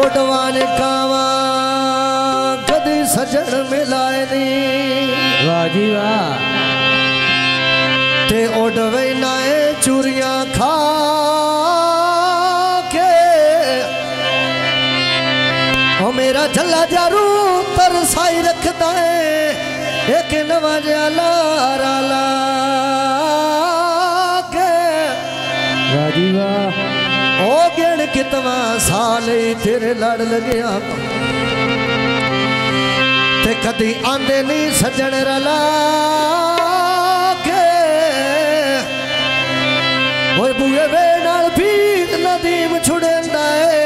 ओडवान कावा कदी सजन मिलाए नी वाह जी वाह ते ओडवे नाए चूरियां खा के ओ मेरा झल्ला जारू तरसाई रखदा है एक नवाजा लारा ला के वाह जी वाह ओ गेण कितवा साल तेरे लड़ लगिया ते कदी आंदे नहीं सजन रला के ओए बुए वे नाल भीत नदीम छुड़ेंदा है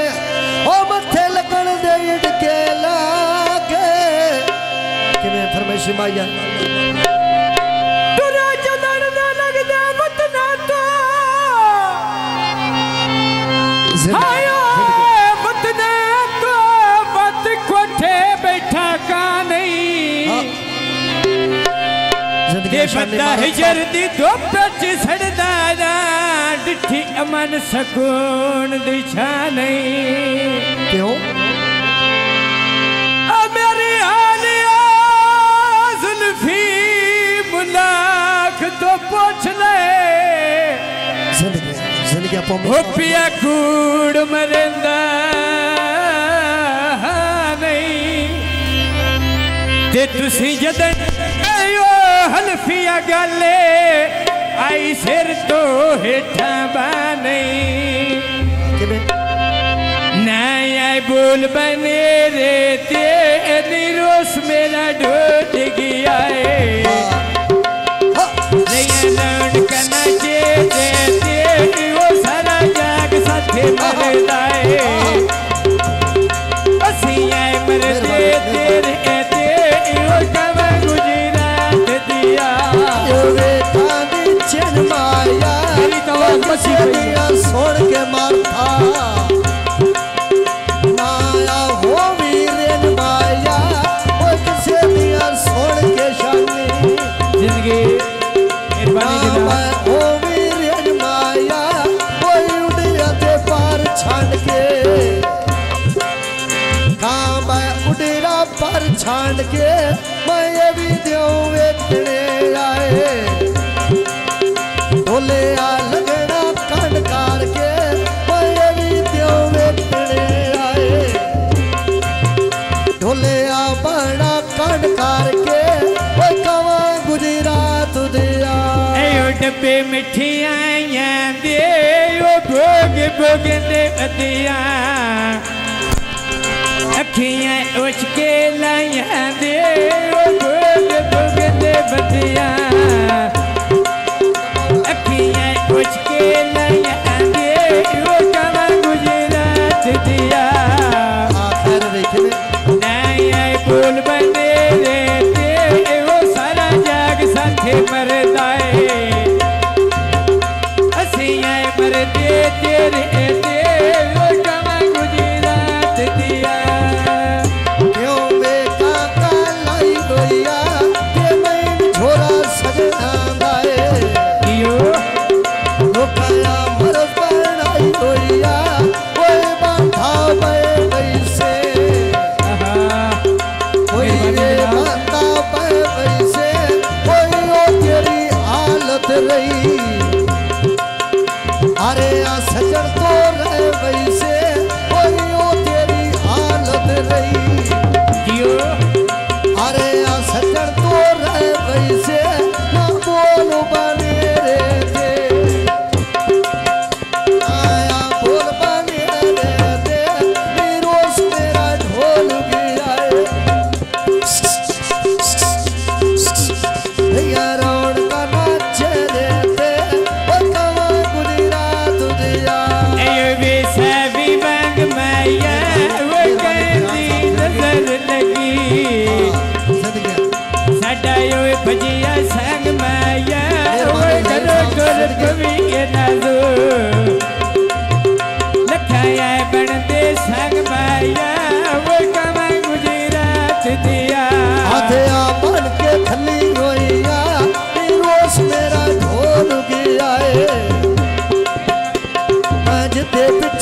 ओ मथे लगन दे डके ला के किवें फरमाइश माया आयो बतने तो बत कोठे बैठा का नहीं ये बंदा हिजर दी धुप च सड़दा ना डिठी अमन सकून दी छा नहीं क्यों आ मेरी आलिया जुल्फी मुलाक तो पूछ ले पिया कूड़ मरंदा नहीं ते तुसी जदन आयो हल्फिया गाले आई सिर तो हेठा बा नहीं नहीं आई बोल बने रे ते नी रोस मेरा डूट गया छांड के मैं भी देऊं वेखने आए बोले आ लगना कांड कार के मैं भी देऊं वेखने आए ढोले आ बड़ा कांड कार के वो कवा गुजरात दिया डब्बे मिठियां दे भोग भोग दे बदिया अखियां उचके लाया दे भुग भुग दे बतिया अखियां उचके लाया दे कवा गुजरात दिया आखिर देखने नहीं आए बोल बने रे ते वो सारा जाग साथे मरदा है असी आए मरदे तेरे